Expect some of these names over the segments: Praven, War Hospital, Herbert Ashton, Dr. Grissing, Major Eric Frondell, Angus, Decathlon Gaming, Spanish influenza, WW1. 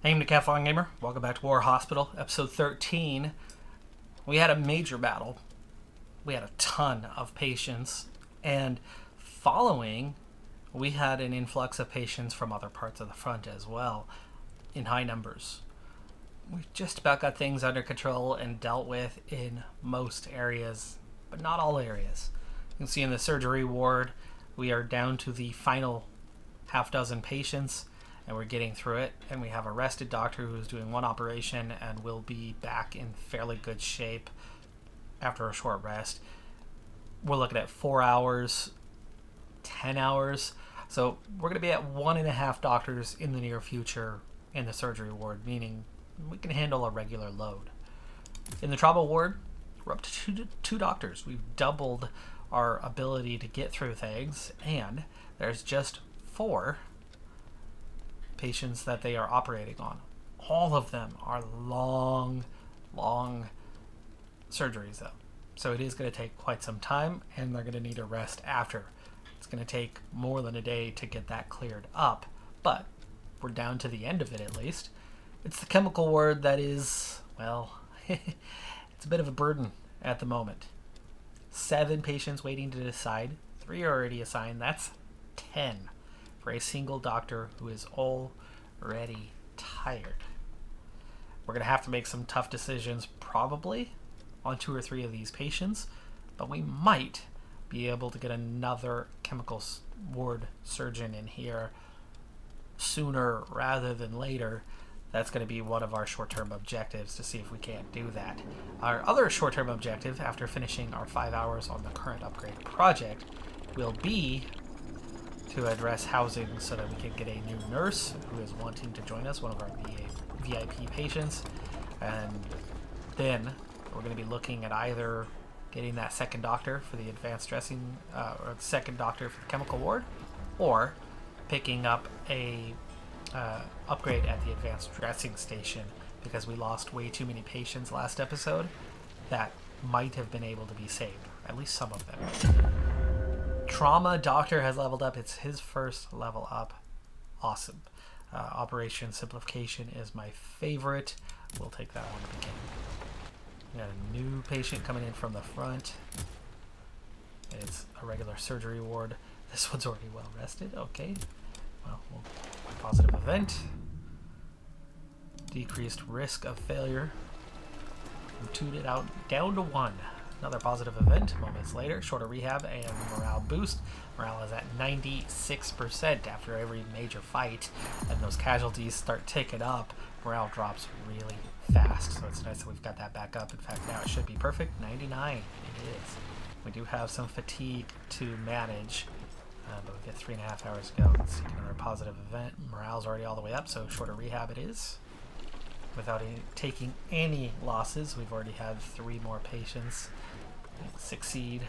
Hey, I'm Decathlon Gamer. Welcome back to War Hospital, episode 13. We had a major battle. We had a ton of patients, and following, we had an influx of patients from other parts of the front as well, in high numbers. We just about got things under control and dealt with in most areas, but not all areas. You can see in the surgery ward, we are down to the final half dozen patients. And we're getting through it, and we have a rested doctor who's doing one operation and will be back in fairly good shape after a short rest. We're looking at 4 hours, 10 hours, so we're going to be at 1.5 doctors in the near future in the surgery ward, meaning we can handle a regular load. In the trauma ward, we're up to two doctors. We've doubled our ability to get through things, and there's just 4 patients that they are operating on. All of them are long surgeries though. So it is going to take quite some time, and they're going to need a rest after. It's going to take more than a day to get that cleared up, but we're down to the end of it at least. It's the chemical ward that is, well, it's a bit of a burden at the moment. 7 patients waiting to decide. 3 are already assigned. That's 10. For a single doctor who is already tired. We're going to have to make some tough decisions probably on 2 or 3 of these patients, but we might be able to get another chemical ward surgeon in here sooner rather than later. That's going to be one of our short-term objectives, to see if we can't do that. Our other short-term objective after finishing our 5 hours on the current upgrade project will be to address housing so that we can get a new nurse who is wanting to join us, one of our VIP patients, and then we're going to be looking at either getting that second doctor for the advanced dressing or the second doctor for the chemical ward, or picking up a upgrade at the advanced dressing station, because we lost way too many patients last episode that might have been able to be saved, at least some of them. Trauma doctor has leveled up. It's his first level up. Awesome. Operation simplification is my favorite. We'll take that one again. We got a new patient coming in from the front. It's a regular surgery ward. This one's already well rested. Okay. Well, positive event. Decreased risk of failure. From 2 it out down to 1. Another positive event moments later, shorter rehab and morale boost. Morale is at 96% after every major fight, and those casualties start ticking up. Morale drops really fast, so it's nice that we've got that back up. In fact, now it should be perfect. 99, it is. We do have some fatigue to manage, but we get 3.5 hours to go. Let's get another positive event. Morale's already all the way up, so shorter rehab it is. Without taking any losses, we've already had 3 more patients succeed,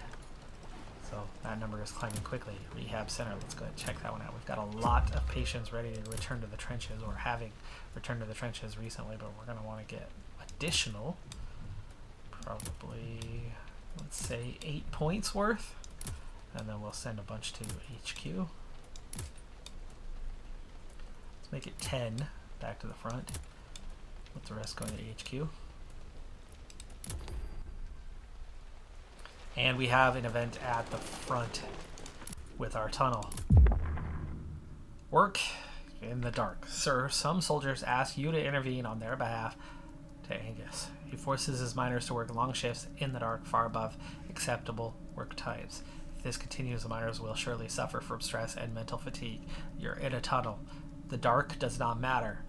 so that number is climbing quickly. Rehab center, let's go ahead and check that one out. We've got a lot of patients ready to return to the trenches, or having returned to the trenches recently, but we're going to want to get additional, probably, let's say 8 points worth, and then we'll send a bunch to HQ. Let's make it 10 back to the front. Let the rest go to HQ. And we have an event at the front with our tunnel. Work in the dark. Sir, some soldiers ask you to intervene on their behalf to Angus. He forces his miners to work long shifts in the dark far above acceptable work times. If this continues, the miners will surely suffer from stress and mental fatigue. You're in a tunnel. The dark does not matter.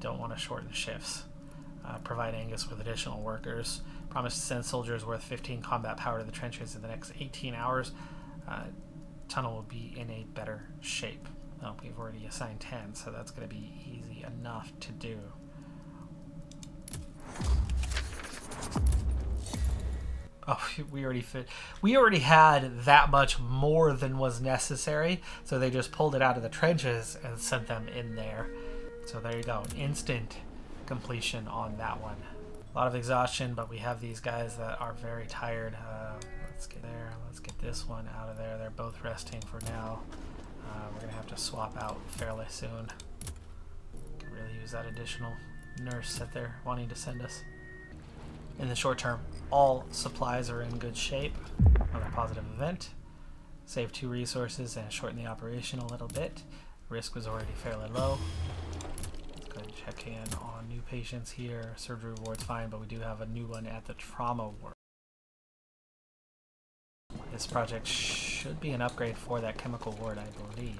Don't want to shorten shifts. Provide Angus with additional workers. Promise to send soldiers worth 15 combat power to the trenches in the next 18 hours. Tunnel will be in a better shape. Oh, we've already assigned 10, so that's going to be easy enough to do. Oh, we already had that much more than was necessary, so they just pulled it out of the trenches and sent them in there. So there you go, an instant completion on that one. A lot of exhaustion, but we have these guys that are very tired. Let's get there, let's get this one out of there. They're both resting for now. We're gonna have to swap out fairly soon. Okay, really use that additional nurse that they're wanting to send us. In the short term, all supplies are in good shape. Another positive event. Save 2 resources and shorten the operation a little bit. Risk was already fairly low. Let's go ahead and check in on new patients here. Surgery reward's fine, but we do have a new one at the trauma ward. This project should be an upgrade for that chemical ward, I believe.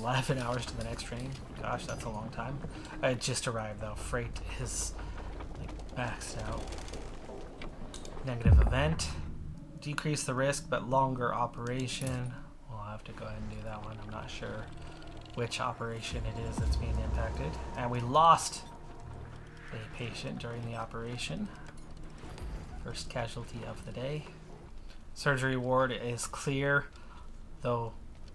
11 hours to the next train? Gosh, that's a long time. I just arrived though. Freight is like maxed out. Negative event. Decrease the risk, but longer operation. We'll have to go ahead and do that one. I'm not sure which operation it is that's being impacted. And we lost a patient during the operation. First casualty of the day. Surgery ward is clear, though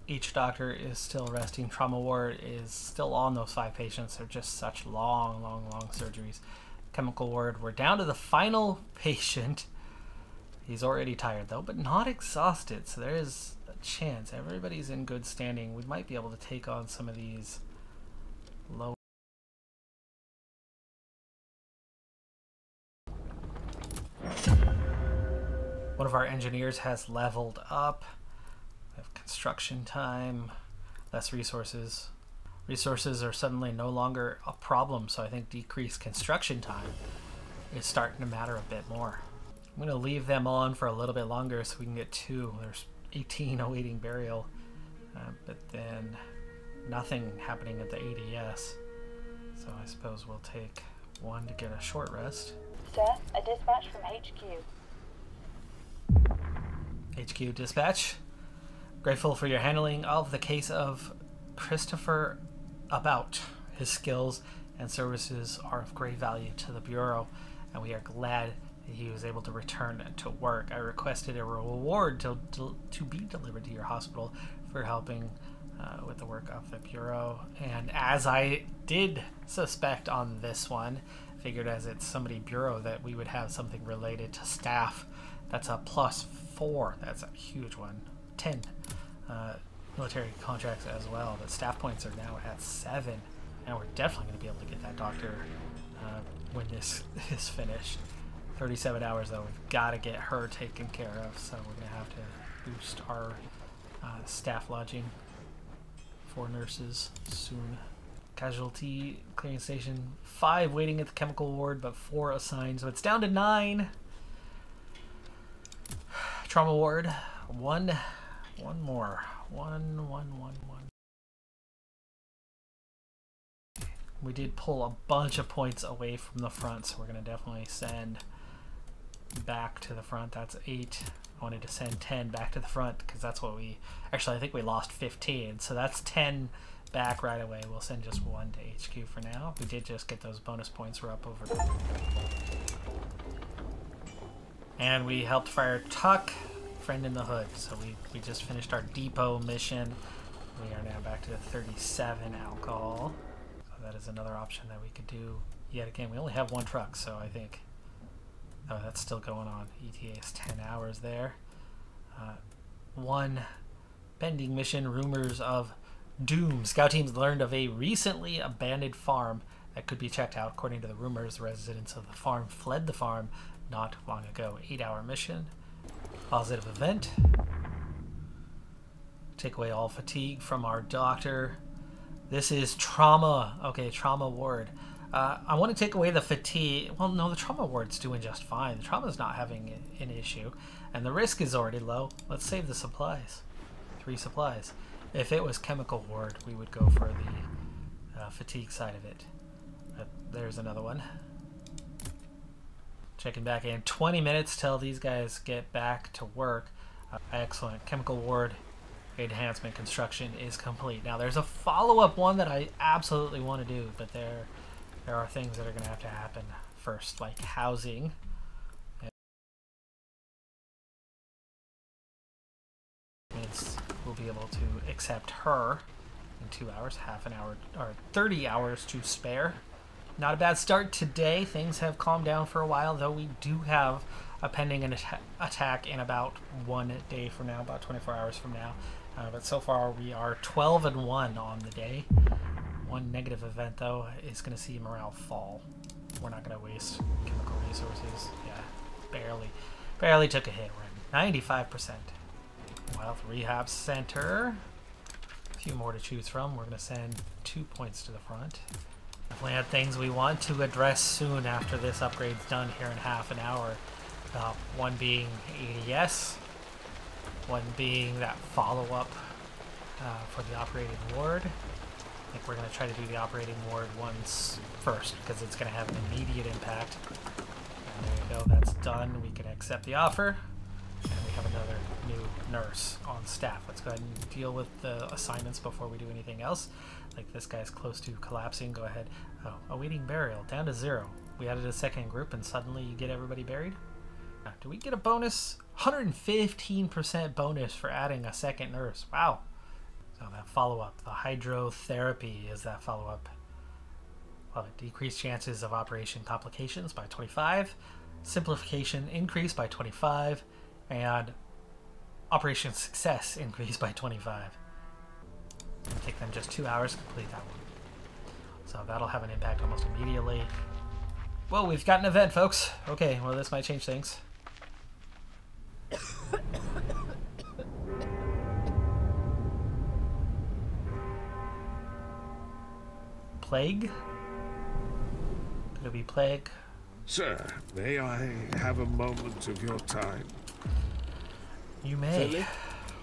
each doctor is still resting. Trauma ward is still on those 5 patients. They're just such long surgeries. Chemical ward, we're down to the final patient. He's already tired though, but not exhausted, so there is a chance. Everybody's in good standing. We might be able to take on some of these low. One of our engineers has leveled up. We have construction time, less resources. Resources are suddenly no longer a problem, so I think decreased construction time is starting to matter a bit more. I'm going to leave them on for a little bit longer so we can get 2. There's 18 awaiting burial, but then nothing happening at the ADS. So I suppose we'll take 1 to get a short rest. Sir, a dispatch from HQ. HQ dispatch. Grateful for your handling of the case of Christopher About. His skills and services are of great value to the Bureau, and we are glad that he was able to return to work. I requested a reward to be delivered to your hospital for helping with the work of the Bureau. And as I did suspect on this one, figured as it's somebody Bureau that we would have something related to staff. That's a +4. That's a huge one. 10 military contracts as well. But staff points are now at 7, and we're definitely going to be able to get that doctor when this is finished. 37 hours though. We've got to get her taken care of, so we're going to have to boost our staff lodging for nurses soon. Casualty clearing station. 5 waiting at the chemical ward, but 4 assigned, so it's down to 9. Trauma ward, one more. We did pull a bunch of points away from the front, so we're gonna definitely send back to the front. That's 8. I wanted to send 10 back to the front because that's what we actually, I think we lost 15, so that's 10 back right away. We'll send just 1 to HQ for now. We did just get those bonus points. We're up over. And we helped fire Tuck, friend in the hood. So we just finished our depot mission. We are now back to the 37 alcohol. So that is another option that we could do yet again. We only have 1 truck, so I think... Oh, that's still going on. ETA is 10 hours there. 1 pending mission, rumors of doom. Scout teams learned of a recently abandoned farm that could be checked out. According to the rumors, residents of the farm fled the farm not long ago. 8-hour mission. Positive event. Take away all fatigue from our doctor. This is trauma. Okay, trauma ward. I want to take away the fatigue. Well, no, the trauma ward's doing just fine. The trauma's not having an issue. And the risk is already low. Let's save the supplies. 3 supplies. If it was chemical ward, we would go for the fatigue side of it. There's another one. Checking back in. 20 minutes till these guys get back to work. Excellent. Chemical ward enhancement construction is complete. Now there's a follow-up one that I absolutely want to do, but there are things that are going to have to happen first, like housing. We'll be able to accept her in 2 hours, half an hour, or 30 hours to spare. Not a bad start today. Things have calmed down for a while, though we do have pending an attack in about 1 day from now, about 24 hours from now. But so far we are 12-1 on the day. One negative event though is going to see morale fall. We're not going to waste chemical resources. Yeah, barely took a hit. We're at 95%. Wild Rehab Center. A few more to choose from. We're going to send 2 points to the front. Definitely had things we want to address soon after this upgrade's done here in half an hour. One being ADS, one being that follow-up for the operating ward. I think we're going to try to do the operating ward once first because it's going to have an immediate impact. And there we go, that's done. We can accept the offer. And we have another new nurse on staff. Let's go ahead and deal with the assignments before we do anything else. Like this guy's close to collapsing, go ahead. Oh, awaiting burial, down to 0. We added a second group and suddenly you get everybody buried? Do we get a bonus? 115% bonus for adding a second nurse. Wow. So that follow-up, the hydrotherapy is that follow-up. Love it. Decreased chances of operation complications by 25. Simplification increase by 25. And operation success increased by 25. It'll take them just 2 hours to complete that one. So that'll have an impact almost immediately. Whoa, we've got an event, folks. Okay, well, this might change things. Plague? Could it be plague? Sir, may I have a moment of your time? You may. Certainly.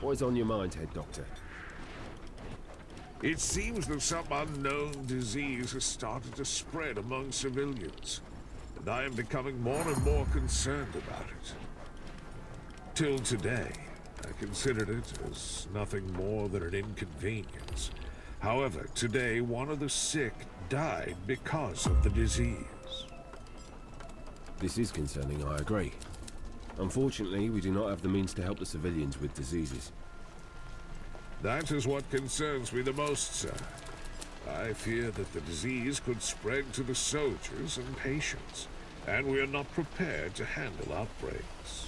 What is on your mind, Head Doctor? It seems that some unknown disease has started to spread among civilians, and I am becoming more and more concerned about it. Till today, I considered it as nothing more than an inconvenience. However, today one of the sick died because of the disease. This is concerning, I agree. Unfortunately, we do not have the means to help the civilians with diseases. That is what concerns me the most, sir. I fear that the disease could spread to the soldiers and patients, and we are not prepared to handle outbreaks.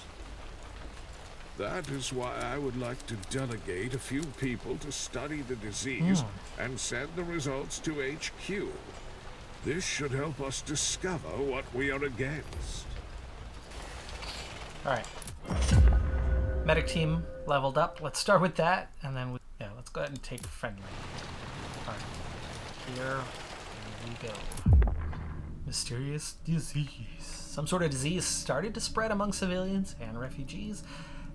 That is why I would like to delegate a few people to study the disease and send the results to HQ. This should help us discover what we are against. All right. Medic team leveled up. Let's start with that, and then we let's go ahead and take friendly. All right, here we go. Mysterious disease. Some sort of disease started to spread among civilians and refugees.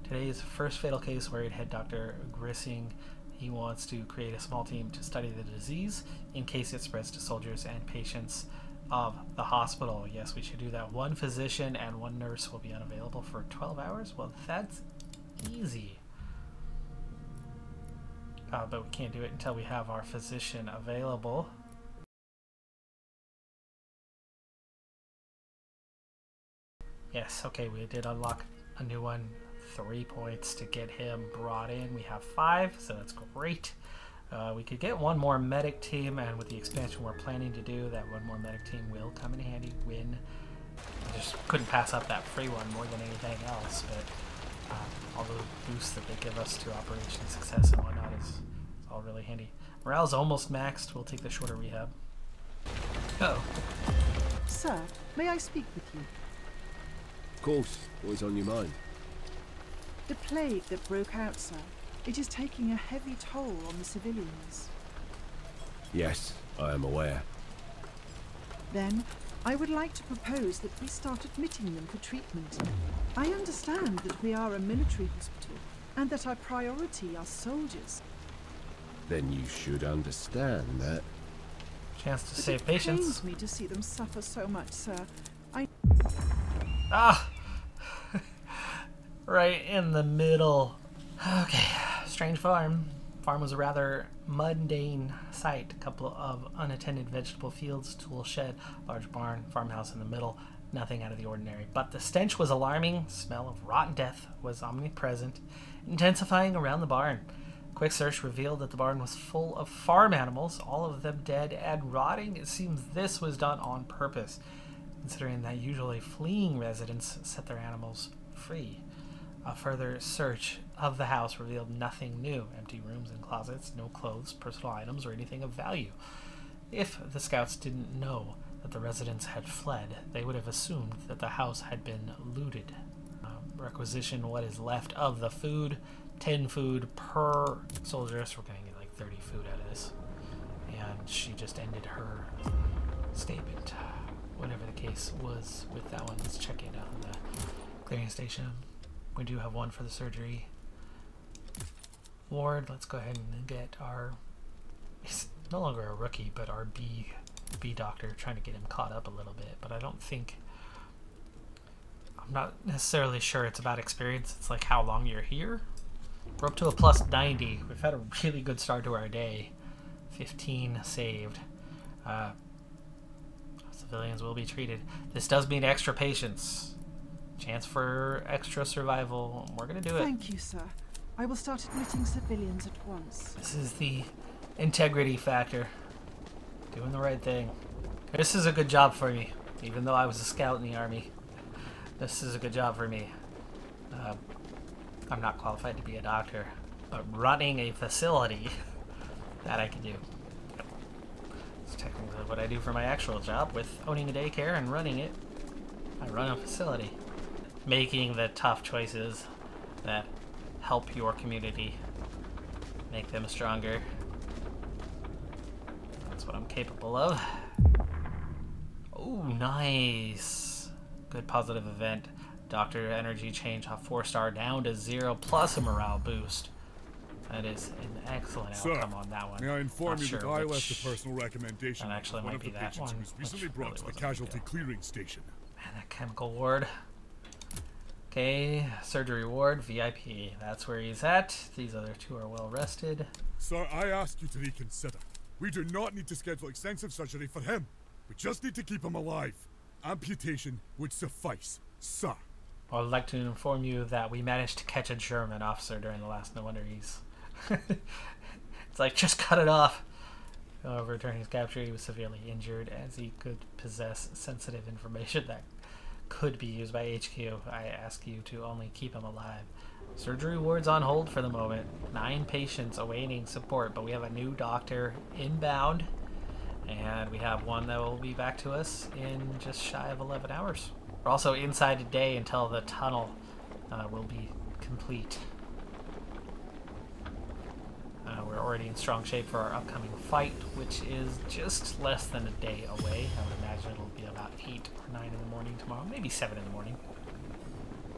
Today's first fatal case worried Head Dr. Grissing. He wants to create a small team to study the disease in case it spreads to soldiers and patients of the hospital. Yes, we should do that. One physician and one nurse will be unavailable for 12 hours. Well, that's easy. But we can't do it until we have our physician available. Yes, okay, we did unlock a new one. 3 points to get him brought in. We have 5, so that's great. We could get one more medic team, and with the expansion we're planning to do, that one more medic team will come in handy when... I just couldn't pass up that free one more than anything else, but all the boosts that they give us to operation success and whatnot is all really handy. Morale's almost maxed. We'll take the shorter rehab. Oh. Sir, may I speak with you? Of course. Always on your mind. The plague that broke out, sir. It is taking a heavy toll on the civilians. Yes, I am aware. Then, I would like to propose that we start admitting them for treatment. I understand that we are a military hospital, and that our priority are soldiers. Then you should understand that. Chance to save patients. It pains me to see them suffer so much, sir. Right in the middle. Okay, strange farm. Farm was a rather mundane sight. A couple of unattended vegetable fields, tool shed, large barn, farmhouse in the middle. Nothing out of the ordinary. But the stench was alarming. Smell of rotten death was omnipresent, intensifying around the barn. A quick search revealed that the barn was full of farm animals, all of them dead and rotting. It seems this was done on purpose. considering that usually fleeing residents set their animals free. A further search of the house revealed nothing new. Empty rooms and closets, no clothes, personal items, or anything of value. If the scouts didn't know that the residents had fled, they would have assumed that the house had been looted. Requisition what is left of the food. 10 food per soldier, so we're going to get like 30 food out of this. And she just ended her statement. Whatever the case was with that one, let's check in on the clearing station. We do have one for the surgery ward. Let's go ahead and get our, he's no longer a rookie, but our B doctor, trying to get him caught up a little bit. But I don't think, I'm not necessarily sure it's about experience. It's like how long you're here. We're up to a plus 90. We've had a really good start to our day. 15 saved. Civilians will be treated. This does mean extra patients. Chance for extra survival. We're going to do it. Thank you, sir. I will start admitting civilians at once. This is the integrity factor. Doing the right thing. This is a good job for me. Even though I was a scout in the army. This is a good job for me. I'm not qualified to be a doctor, but running a facility, that I can do. It's technically what I do for my actual job with owning a daycare and running it. I run a facility. Making the tough choices that help your community, make them stronger. That's what I'm capable of. Oh, nice. Good positive event. Doctor energy change, 4-star down to 0, plus a morale boost. That is an excellent outcome on that one. May I inform you that I left a personal recommendation. That actually might be that one. Was recently brought to the casualty clearing station. Man, that chemical ward. Okay, surgery ward, VIP. That's where he's at. These other two are well rested. Sir, I ask you to reconsider. We do not need to schedule extensive surgery for him. We just need to keep him alive. Amputation would suffice, sir. I would like to inform you that we managed to catch a German officer during the last. No wonder he's... it's like, just cut it off. However, during his capture, he was severely injured as he could possess sensitive information that could be used by HQ. I ask you to only keep him alive. Surgery ward's on hold for the moment. 9 patients awaiting support, but we have a new doctor inbound. And we have one that will be back to us in just shy of 11 hours. We're also inside a day until the tunnel will be complete. We're already in strong shape for our upcoming fight, which is just less than a day away. I would imagine it'll be about 8 or 9 in the morning tomorrow, maybe 7 in the morning.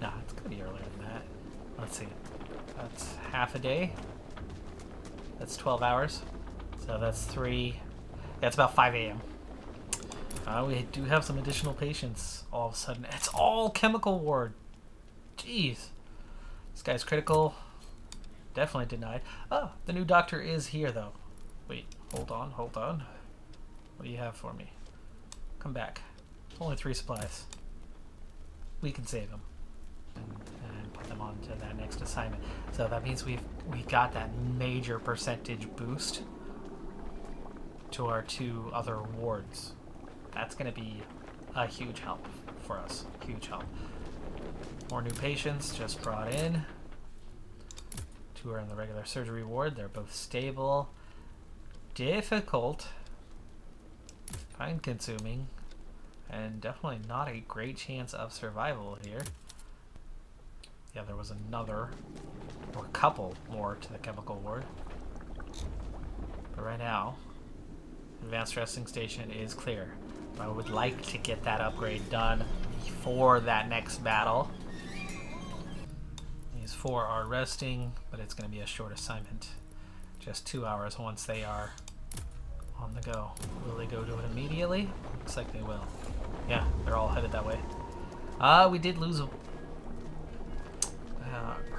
Nah, it's going to be earlier than that. Let's see. That's half a day. That's 12 hours. So that's 3. That's about 5 a.m. We do have some additional patients all of a sudden. It's all chemical ward. Jeez. This guy's critical. Definitely denied. Oh, the new doctor is here, though. Wait, hold on, hold on. What do you have for me? Come back. Only 3 supplies. We can save them. And put them on to that next assignment. So that means we got that major percentage boost to our 2 other wards. That's going to be a huge help for us. Huge help. More new patients just brought in. 2 are in the regular surgery ward. They're both stable. Difficult. Time consuming. And definitely not a great chance of survival here. Yeah, there was another or couple more to the chemical ward. But right now, advanced dressing station is clear. I would like to get that upgrade done before that next battle. These 4 are resting, but it's going to be a short assignment. Just 2 hours once they are on the go. Will they go to it immediately? Looks like they will. Yeah, they're all headed that way. We did lose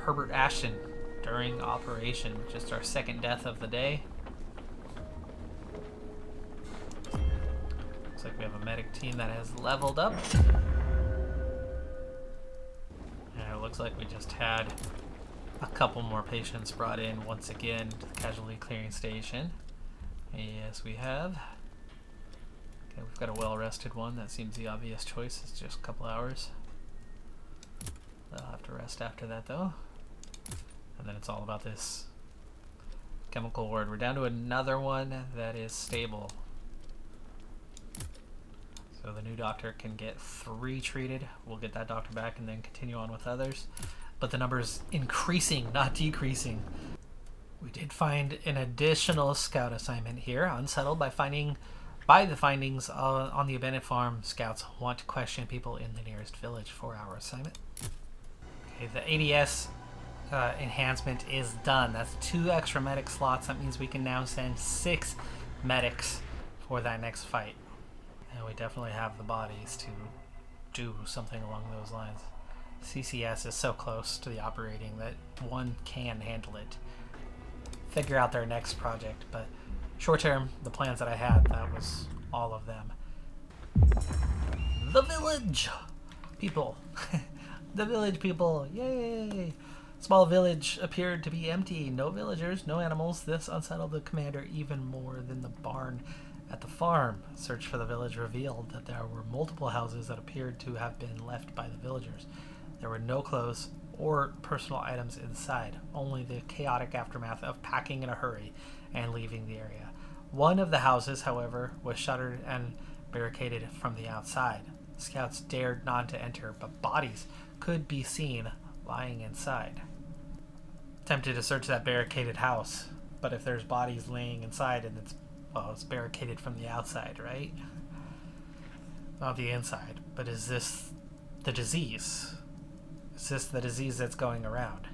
Herbert Ashton during operation. Just our 2nd death of the day. Like we have a medic team that has leveled up. And it looks like we just had a couple more patients brought in once again to the casualty clearing station. Yes, we have. Okay, we've got a well-rested one. That seems the obvious choice. It's just a couple hours. They'll have to rest after that, though. And then it's all about this chemical word. We're down to another one that is stable. So the new doctor can get 3 treated. We'll get that doctor back and then continue on with others. But the number's increasing, not decreasing. We did find an additional scout assignment here. Unsettled by the findings on the abandoned farm, scouts want to question people in the nearest village. 4-hour assignment. Okay, the ADS enhancement is done. That's 2 extra medic slots. That means we can now send 6 medics for that next fight. And we definitely have the bodies to do something along those lines. CCS is so close to the operating that one can handle it. Figure out their next project, but short term, the plans that I had, that was all of them. The village people. The village people, yay! Small village appeared to be empty. No villagers, no animals. This unsettled the commander even more than the barn at the farm. A search for the village revealed that there were multiple houses that appeared to have been left by the villagers. There were no clothes or personal items inside, only the chaotic aftermath of packing in a hurry and leaving the area. One of the houses, however, was shuttered and barricaded from the outside. Scouts dared not to enter, but bodies could be seen lying inside. Tempted to search that barricaded house, but if there's bodies laying inside and it's, well, it's barricaded from the outside, right? Not the inside, but is this the disease? Is this the disease that's going around?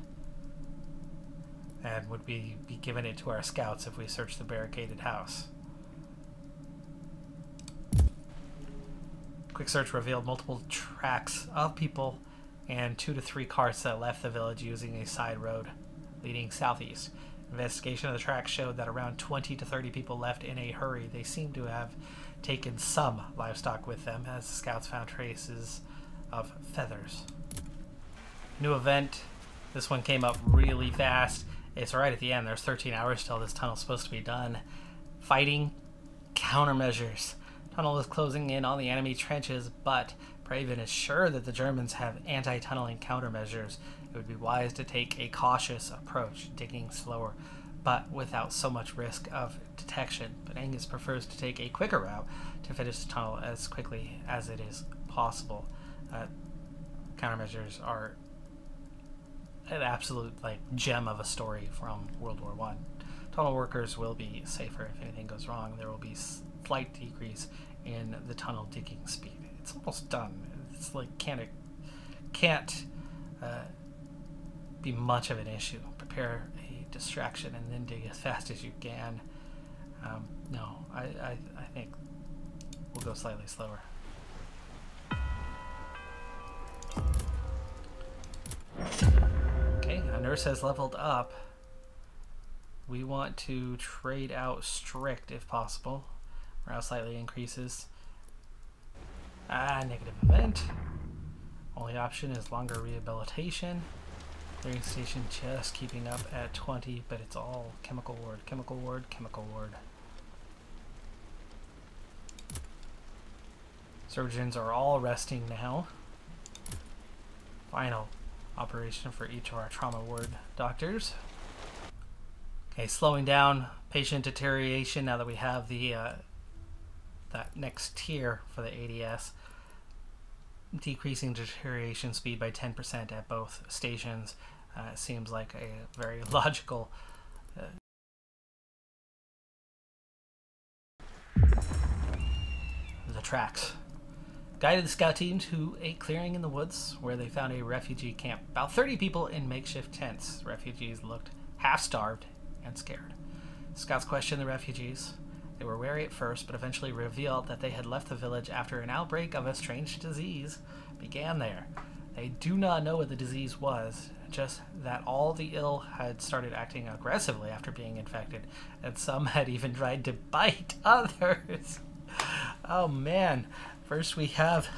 And would we be giving it to our scouts if we search the barricaded house? Quick search revealed multiple tracks of people and 2 to 3 carts that left the village using a side road leading southeast. Investigation of the tracks showed that around 20 to 30 people left in a hurry. They seem to have taken some livestock with them, as the scouts found traces of feathers. New event. This one came up really fast. It's right at the end. There's 13 hours till this tunnel's supposed to be done. Fighting countermeasures. Tunnel is closing in on the enemy trenches, but Praven is sure that the Germans have anti-tunneling countermeasures. It would be wise to take a cautious approach, digging slower, but without so much risk of detection. But Angus prefers to take a quicker route to finish the tunnel as quickly as it is possible. Countermeasures are an absolute gem of a story from World War I. Tunnel workers will be safer if anything goes wrong. There will be slight decrease in the tunnel digging speed. It's almost done. It's like can't be much of an issue. Prepare a distraction and then dig as fast as you can. No, I think we'll go slightly slower. A nurse has leveled up. We want to trade out strict if possible. Morale slightly increases. Negative event. Only option is longer rehabilitation. Clearing station just keeping up at 20, but it's all chemical ward, chemical ward, chemical ward. Surgeons are all resting now. Final operation for each of our trauma ward doctors. Okay, slowing down patient deterioration now that we have the that next tier for the ADS. Decreasing deterioration speed by 10% at both stations seems like a very logical the tracks guided the scout team to a clearing in the woods where they found a refugee camp. About 30 people in makeshift tents. Refugees looked half-starved and scared. Scouts questioned the refugees. They were wary at first, but eventually revealed that they had left the village after an outbreak of a strange disease began there. They do not know what the disease was, just that all the ill had started acting aggressively after being infected, and some had even tried to bite others. Oh man. First we have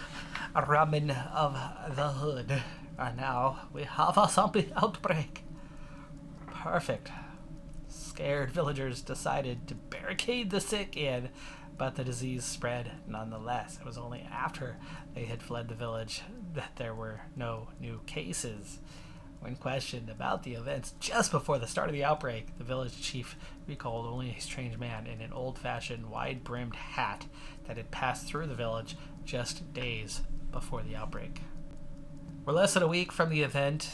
a ramen of the hood, and now we have a zombie outbreak. Perfect. scared villagers decided to barricade the sick in, but the disease spread nonetheless. It was only after they had fled the village that there were no new cases. When questioned about the events just before the start of the outbreak, the village chief recalled only a strange man in an old-fashioned, wide-brimmed hat that had passed through the village just days before the outbreak. We're less than a week from the event.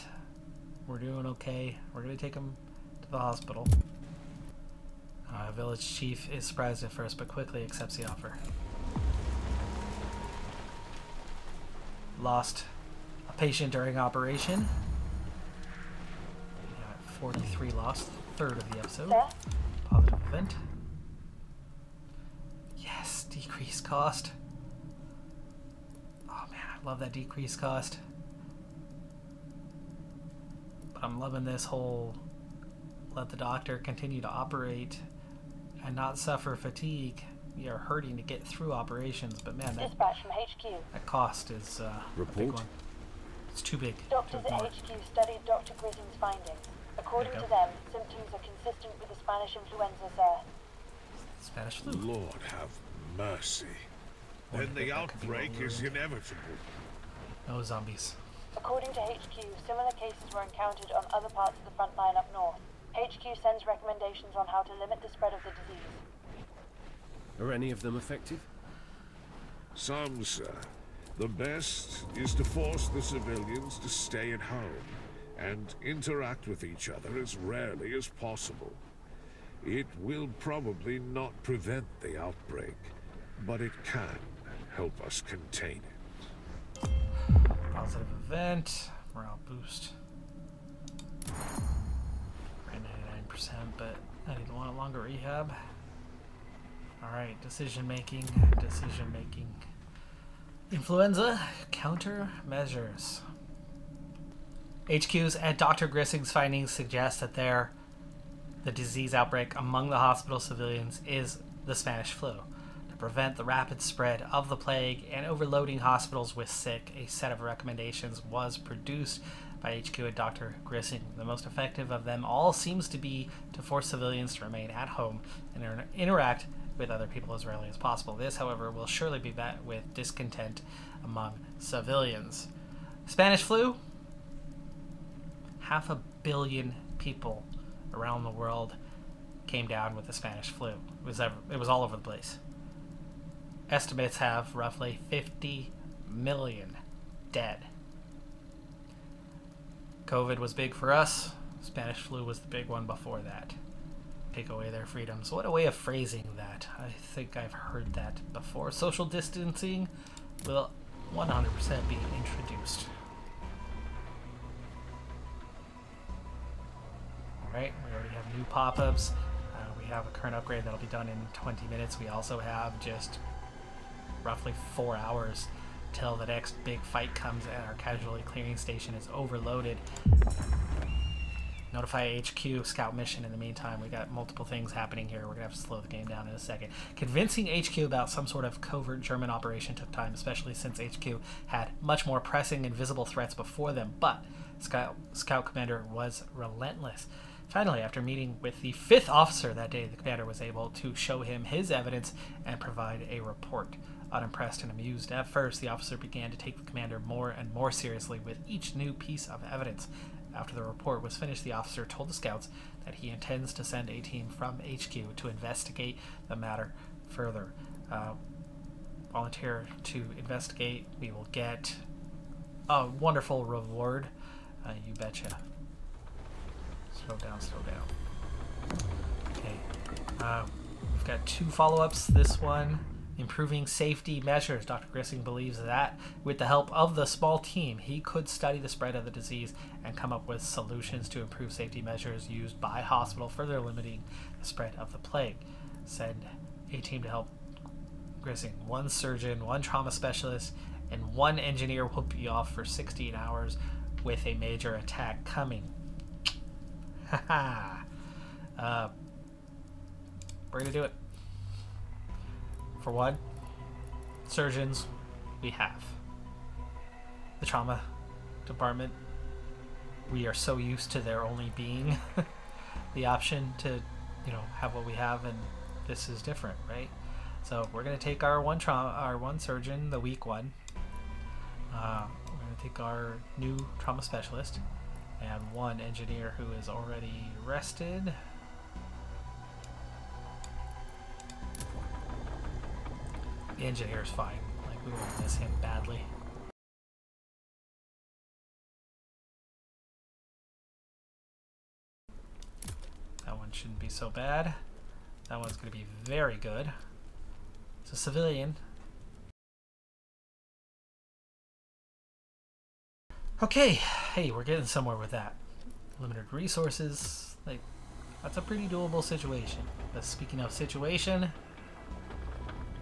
We're doing okay. We're going to take him to the hospital. Village chief is surprised at first, but quickly accepts the offer. Lost a patient during operation. 43 lost, third of the episode. Positive event. Yes, decreased cost. Oh man, I love that decreased cost. But I'm loving this whole let the doctor continue to operate and not suffer fatigue. You're hurting to get through operations, but man, that, dispatch from HQ. That cost is a big one. It's too big. Doctors at HQ studied Dr. Grissing's findings. According to them, symptoms are consistent with the Spanish influenza, sir. Spanish flu. Lord have mercy. Then the outbreak is inevitable. No zombies. According to HQ, similar cases were encountered on other parts of the front line up north. HQ sends recommendations on how to limit the spread of the disease. Are any of them effective? Some, sir. The best is to force the civilians to stay at home and interact with each other as rarely as possible. It will probably not prevent the outbreak, but it can help us contain it. Positive event, morale boost. Ran 99%, but I didn't want a longer rehab. All right, decision making. Influenza countermeasures. HQ's and Dr. Grissing's findings suggest that the disease outbreak among the hospital civilians is the Spanish flu. To prevent the rapid spread of the plague and overloading hospitals with sick, a set of recommendations was produced by HQ and Dr. Grissing. The most effective of them all seems to be to force civilians to remain at home and interact with other people as rarely as possible. This, however, will surely be met with discontent among civilians. Spanish flu? 500 million people around the world came down with the Spanish flu. It was all over the place. Estimates have roughly 50 million dead. COVID was big for us. Spanish flu was the big one before that. Take away their freedoms. What a way of phrasing that. I think I've heard that before. Social distancing will 100% be introduced. Alright, we already have new pop-ups. We have a current upgrade that'll be done in 20 minutes. We also have just roughly 4 hours till the next big fight comes and our casualty clearing station is overloaded. Notify HQ, scout mission in the meantime. We got multiple things happening here. We're gonna have to slow the game down in a second. Convincing HQ about some sort of covert German operation took time, especially since HQ had much more pressing and visible threats before them, but Scout Commander was relentless. Finally, after meeting with the 5th officer that day, the commander was able to show him his evidence and provide a report. Unimpressed and amused at first, the officer began to take the commander more and more seriously with each new piece of evidence. After the report was finished, the officer told the scouts that he intends to send a team from HQ to investigate the matter further. Volunteer to investigate. We will get a wonderful reward. You betcha. Slow down. Okay. We've got 2 follow-ups. This one, improving safety measures. Dr. Grissing believes that with the help of the small team, he could study the spread of the disease and come up with solutions to improve safety measures used by hospital, further limiting the spread of the plague. Send a team to help Grissing. 1 surgeon, 1 trauma specialist, and 1 engineer will be off for 16 hours with a major attack coming. Haha. We're gonna do it. For 1, surgeons, we have. The trauma department, we are so used to there only being the option to you know, have what we have, and this is different, right? So we're going to take our one surgeon, the weak one. We're going to take our new trauma specialist and one engineer who is already rested. The engineer's fine. Like, we won't miss him badly. That one shouldn't be so bad. That one's going to be very good. It's a civilian. Okay, hey, we're getting somewhere with that. Limited resources, like, that's a pretty doable situation. But speaking of situation, here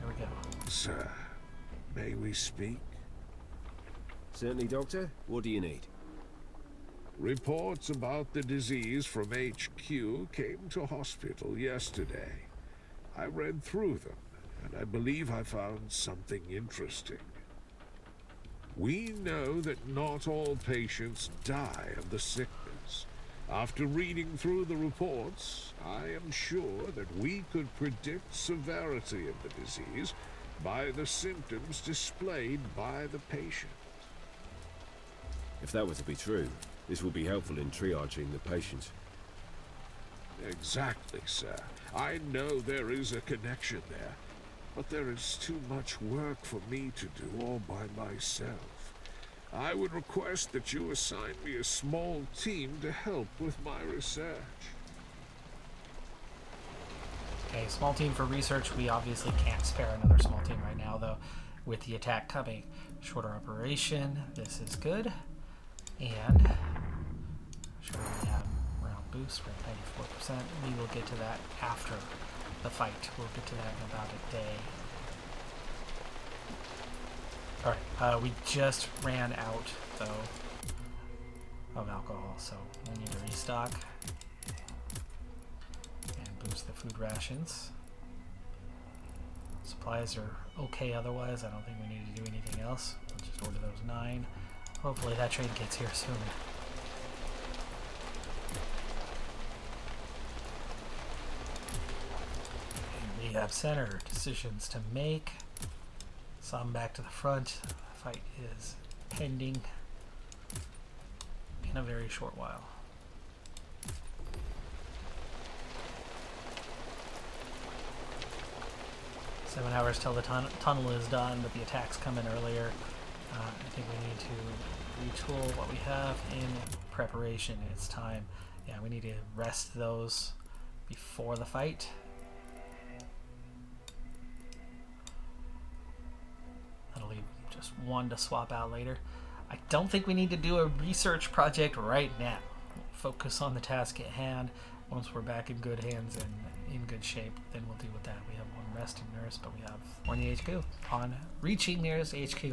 we go. Sir, may we speak? Certainly, Doctor. What do you need? Reports about the disease from HQ came to hospital yesterday. I read through them, and I believe I found something interesting. We know that not all patients die of the sickness. After reading through the reports, I am sure that we could predict severity of the disease by the symptoms displayed by the patient. If that were to be true, this will be helpful in triaging the patient. Exactly, sir. I know there is a connection there. But there is too much work for me to do all by myself. I would request that you assign me a small team to help with my research. Okay, small team for research. We obviously can't spare another small team right now, though, with the attack coming. Shorter operation. This is good. And sure, we have round boost. We're at 94%. We will get to that after the fight. We'll get to that in about a day. Alright, we just ran out, though, of alcohol, so we need to restock and boost the food rations. Supplies are okay otherwise. I don't think we need to do anything else. We'll just order those 9. Hopefully that train gets here soon. We have center decisions to make. Some back to the front. The fight is pending in a very short while. Seven hours till the tunnel is done, but the attack's coming earlier. I think we need to retool what we have in preparation. It's time. Yeah, we need to rest those before the fight. Just one to swap out later. I don't think we need to do a research project right now. We'll focus on the task at hand. Once we're back in good hands and in good shape, then we'll deal with that. We have one resting nurse, but we have one in the HQ. On reaching nearest HQ,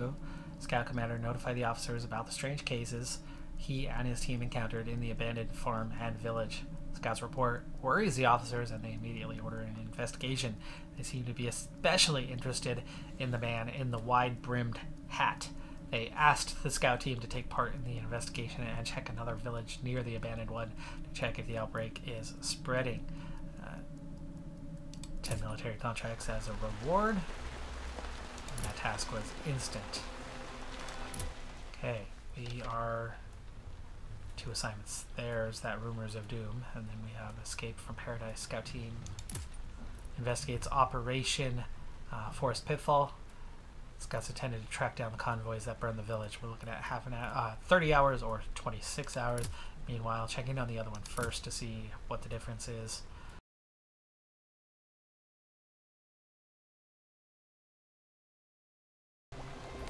Scout Commander notified the officers about the strange cases he and his team encountered in the abandoned farm and village. Scout's report worries the officers, and they immediately order an investigation. They seem to be especially interested in the man in the wide-brimmed hat. They asked the scout team to take part in the investigation and check another village near the abandoned one to check if the outbreak is spreading. 10 military contracts as a reward. And that task was instant. Okay, we are 2 assignments. There's that Rumors of Doom, and then we have Escape from Paradise. Scout team investigates Operation Forest Pitfall. Scouts intended to track down the convoys that burned the village. We're looking at half an hour, 30 hours or 26 hours. Meanwhile, checking on the other one first to see what the difference is.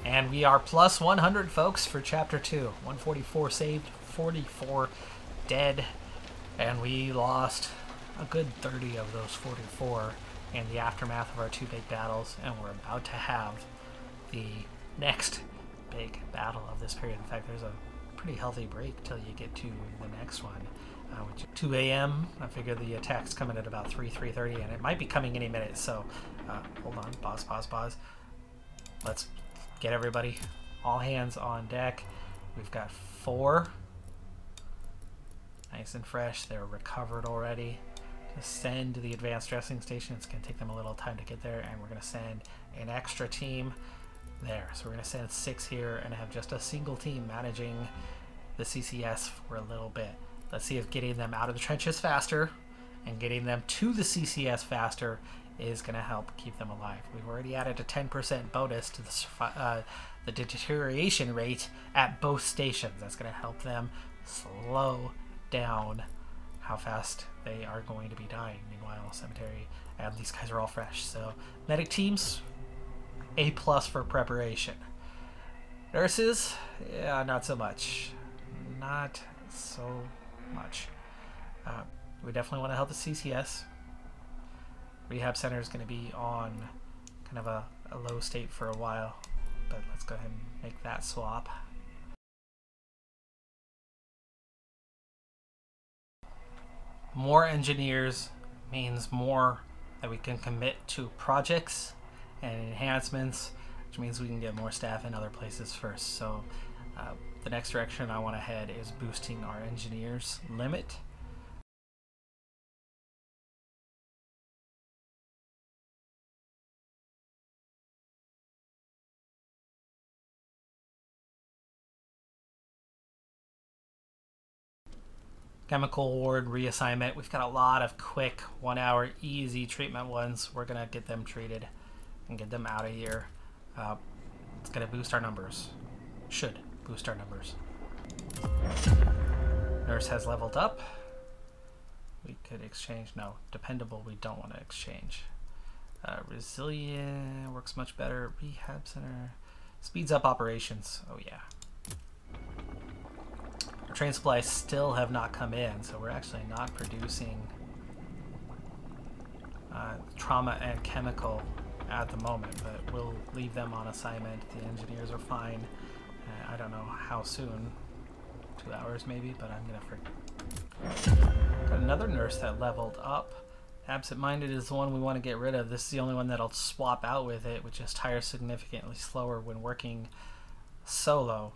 And we are plus 100, folks, for Chapter 2. 144 saved, 44 dead, and we lost a good 30 of those 44 in the aftermath of our 2 big battles, and we're about to have the next big battle of this period. In fact, there's a pretty healthy break till you get to the next one, which is 2 a.m. I figure the attack's coming at about 3:30, and it might be coming any minute, so hold on, pause. Let's get everybody, all hands on deck. We've got 4. Nice and fresh. They're recovered already. send the advanced dressing station. It's going to take them a little time to get there, and we're going to send an extra team there. So we're going to send 6 here and have just a single team managing the CCS for a little bit. Let's see if getting them out of the trenches faster and getting them to the CCS faster is going to help keep them alive. We've already added a 10% bonus to the deterioration rate at both stations. That's going to help them slow down how fast they are going to be dying. Meanwhile, cemetery, and these guys are all fresh. So medic teams, A+ for preparation. Nurses, yeah, not so much. Not so much. We definitely want to help the CCS. Rehab center is going to be on kind of a low state for a while, but let's go ahead and make that swap. More engineers means more that we can commit to projects and enhancements, which means we can get more staff in other places first. So the next direction I want to head is boosting our engineers limit. Chemical ward reassignment. We've got a lot of quick, 1 hour, easy treatment ones. We're going to get them treated and get them out of here. It's going to boost our numbers. Should boost our numbers. Nurse has leveled up. We could exchange. No, dependable we don't want to exchange. Resilient works much better. Rehab center. Speeds up operations. Oh yeah. Train supplies still have not come in, so we're actually not producing trauma and chemical at the moment, but we'll leave them on assignment. The engineers are fine. I don't know how soon, 2 hours maybe, but I'm gonna forget. Got another nurse that leveled up. Absent-minded is the one we want to get rid of. This is the only one that'll swap out with it, which is tires significantly slower when working solo.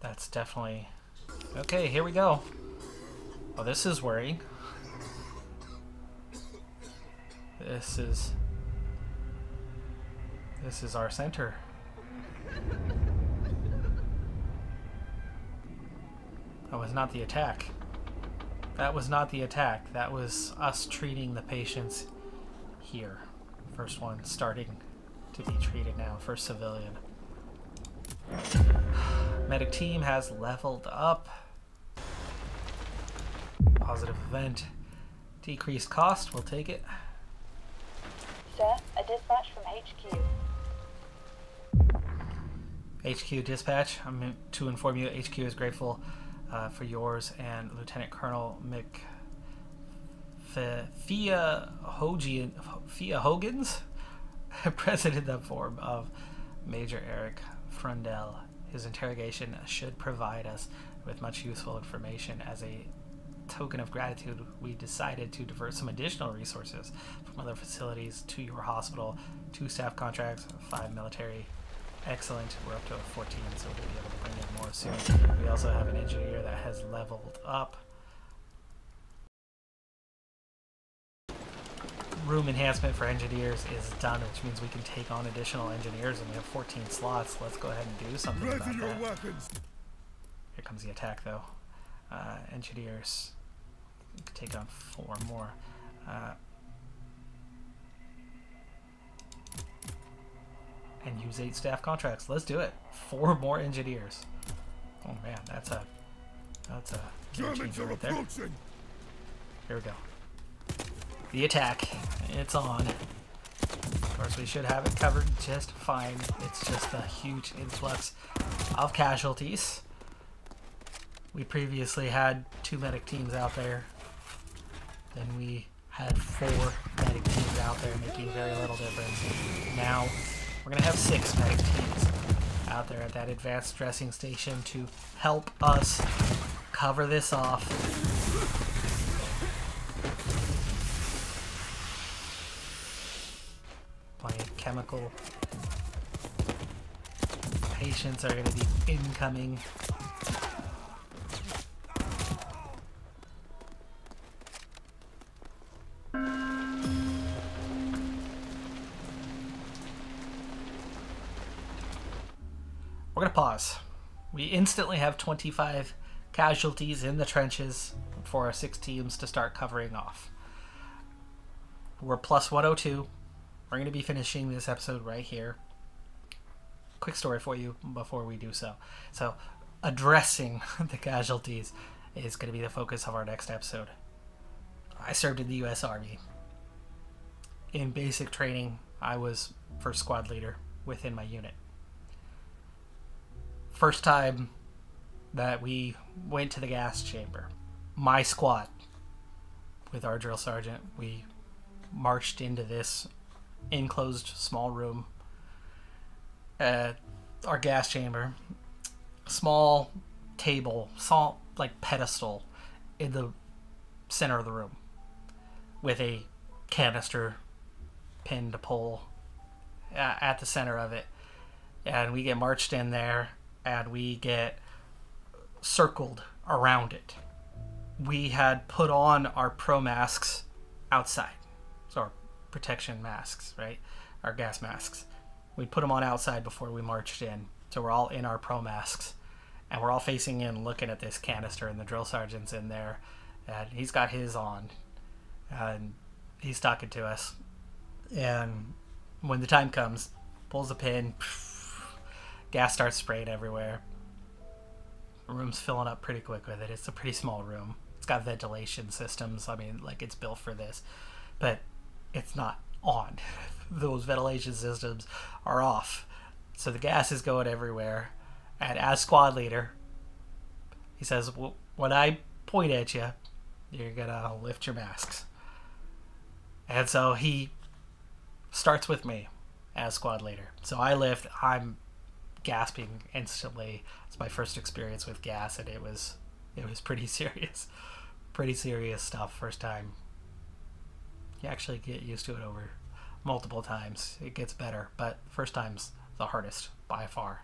That's definitely... Okay, here we go. Oh, this is worrying. This is our center. That was not the attack. That was not the attack. That was us treating the patients here. First one starting to be treated now. First civilian. Medic team has leveled up. Positive event. Decreased cost, we'll take it. Sir, a dispatch from HQ. HQ dispatch. I'm to inform you HQ is grateful for yours and Lieutenant Colonel Fia Hogan's president in the form of Major Eric Frondell. His interrogation should provide us with much useful information. As a token of gratitude, we decided to divert some additional resources from other facilities to your hospital. 2 staff contracts, 5 military. Excellent. We're up to a 14, so we'll be able to bring in more soon. We also have an engineer that has leveled up. Room enhancement for engineers is done, which means we can take on additional engineers, and we have 14 slots. Let's go ahead and do something about that. Weapons. Here comes the attack, though. Engineers could take on 4 more. And use 8 staff contracts. Let's do it. 4 more engineers. Oh man, that's a Germans are approaching. Here we go. The attack. It's on. Of course, we should have it covered just fine. It's just a huge influx of casualties. We previously had 2 medic teams out there. Then we had 4 medic teams out there, making very little difference. Now, we're going to have 6 medic teams out there at that advanced dressing station to help us cover this off. Chemical patients are going to be incoming. going to pause. We instantly have 25 casualties in the trenches for our 6 teams to start covering off. We're plus 102. We're going to be finishing this episode right here. Quick story for you before we do so. So addressing the casualties is going to be the focus of our next episode. I served in the U.S. Army. In basic training, I was first squad leader within my unit. First time that we went to the gas chamber, my squad, with our drill sergeant, we marched into this enclosed small room at our gas chamber. Small table, small, like, pedestal in the center of the room with a canister pinned to pole at the center of it. And we get marched in there and we get circled around it. We had put on our pro masks outside. So our protection masks, right? Our gas masks. We put them on outside before we marched in. So we're all in our pro masks and we're all facing in looking at this canister, and the drill sergeant's in there and he's got his on and he's talking to us. And when the time comes, pulls the pin, gas starts spraying everywhere. The room's filling up pretty quick with it. It's a pretty small room. It's got ventilation systems. I mean, like, it's built for this, but it's not on. Those ventilation systems are off. So the gas is going everywhere. And as squad leader, he says, well, when I point at you, you're going to lift your masks. And so he starts with me as squad leader. So I lift, I'm gasping instantly. It's my first experience with gas, and it was pretty serious. Pretty serious stuff, first time. You actually get used to it over multiple times. It gets better, but first time's the hardest by far.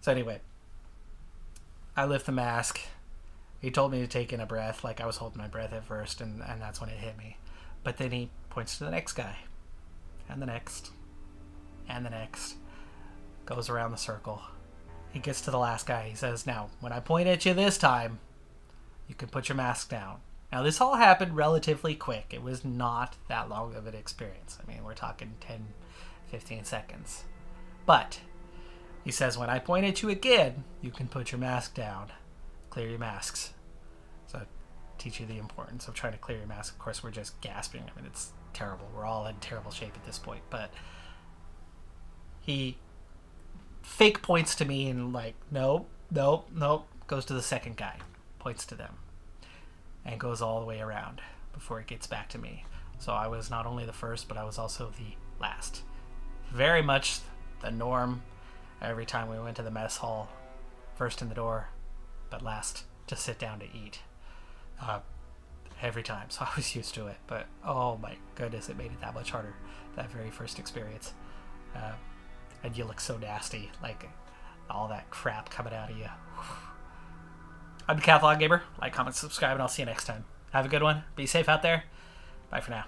So anyway, I lift the mask. He told me to take in a breath, like I was holding my breath at first, and that's when it hit me. But then he points to the next guy, and the next, and the next. Goes around the circle. He gets to the last guy. He says, now, when I point at you this time, you can put your mask down. Now, this all happened relatively quick. It was not that long of an experience. I mean, we're talking 10, 15 seconds. But he says, when I point at you again, you can put your mask down. Clear your masks. So I teach you the importance of trying to clear your mask. Of course, we're just gasping. I mean, it's terrible. We're all in terrible shape at this point. But he fake points to me and, like, nope, nope, nope. Goes to the second guy. Points to them. And goes all the way around before it gets back to me. So I was not only the first, but I was also the last. Very much the norm. Every time we went to the mess hall, first in the door, but last to sit down to eat. Every time, so I was used to it. But oh my goodness, it made it that much harder, that very first experience. And you look so nasty, like all that crap coming out of you. I'm Decathlon Gamer. Like, comment, subscribe, and I'll see you next time. Have a good one. Be safe out there. Bye for now.